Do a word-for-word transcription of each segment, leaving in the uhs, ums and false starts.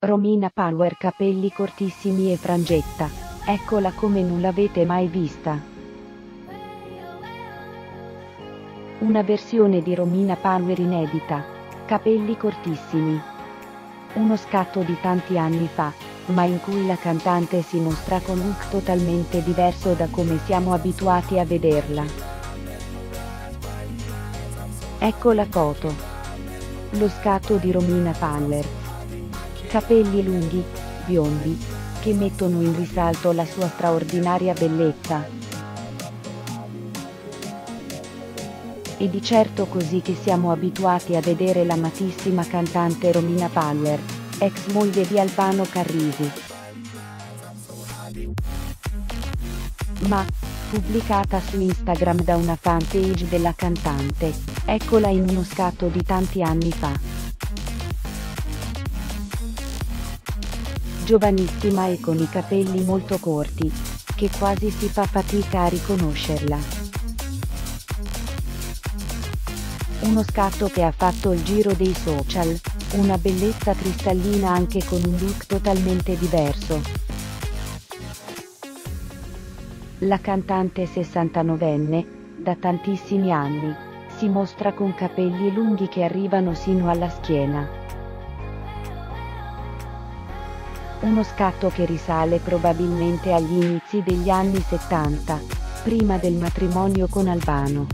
Romina Power, capelli cortissimi e frangetta, eccola come non l'avete mai vista. Una versione di Romina Power inedita, capelli cortissimi. Uno scatto di tanti anni fa, ma in cui la cantante si mostra con look totalmente diverso da come siamo abituati a vederla. Ecco la foto. Lo scatto di Romina Power. Capelli lunghi, biondi, che mettono in risalto la sua straordinaria bellezza. È di certo così che siamo abituati a vedere l'amatissima cantante Romina Power, ex moglie di Albano Carrisi. Ma, pubblicata su Instagram da una fanpage della cantante, eccola in uno scatto di tanti anni fa. Giovanissima e con i capelli molto corti, che quasi si fa fatica a riconoscerla. Uno scatto che ha fatto il giro dei social, una bellezza cristallina anche con un look totalmente diverso. La cantante sessantanovenne, da tantissimi anni, si mostra con capelli lunghi che arrivano sino alla schiena. Uno scatto che risale probabilmente agli inizi degli anni settanta, prima del matrimonio con Albano.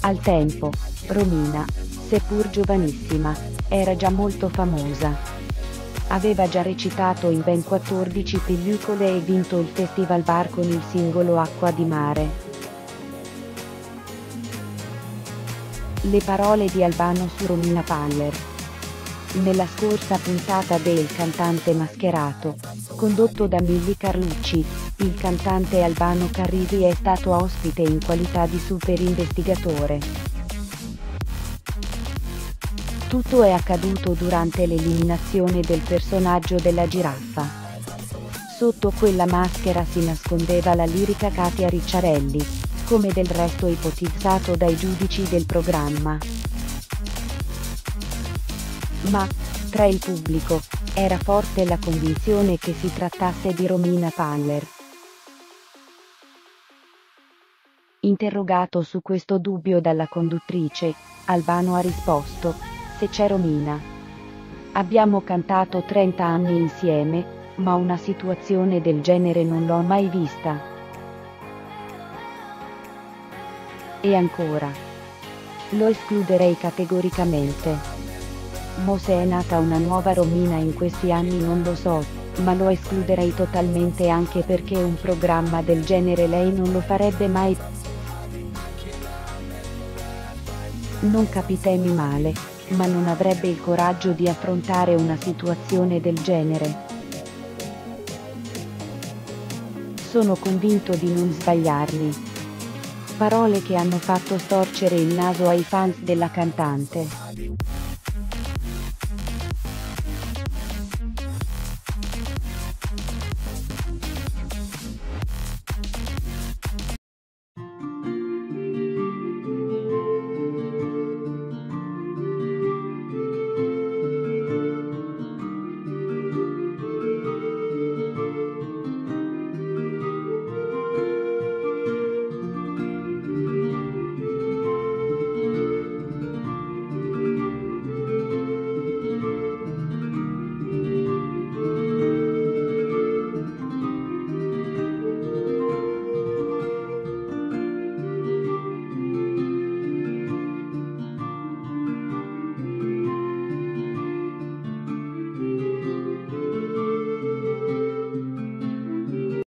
Al tempo, Romina, seppur giovanissima, era già molto famosa. Aveva già recitato in ben quattordici pellicole e vinto il Festivalbar con il singolo Acqua di mare. Le parole di Albano su Romina Power. Nella scorsa puntata de Il cantante mascherato, condotto da Milly Carlucci, il cantante Albano Carrisi è stato ospite in qualità di superinvestigatore. Tutto è accaduto durante l'eliminazione del personaggio della giraffa. Sotto quella maschera si nascondeva la lirica Katia Ricciarelli, come del resto ipotizzato dai giudici del programma. Ma, tra il pubblico, era forte la convinzione che si trattasse di Romina Power. Interrogato su questo dubbio dalla conduttrice, Albano ha risposto: "Se c'è Romina. Abbiamo cantato trenta anni insieme, ma una situazione del genere non l'ho mai vista. E ancora. Lo escluderei categoricamente. Mo se è nata una nuova Romina in questi anni non lo so, ma lo escluderei totalmente anche perché un programma del genere lei non lo farebbe mai. Non capitemi male, ma non avrebbe il coraggio di affrontare una situazione del genere. Sono convinto di non sbagliarmi." Parole che hanno fatto storcere il naso ai fans della cantante.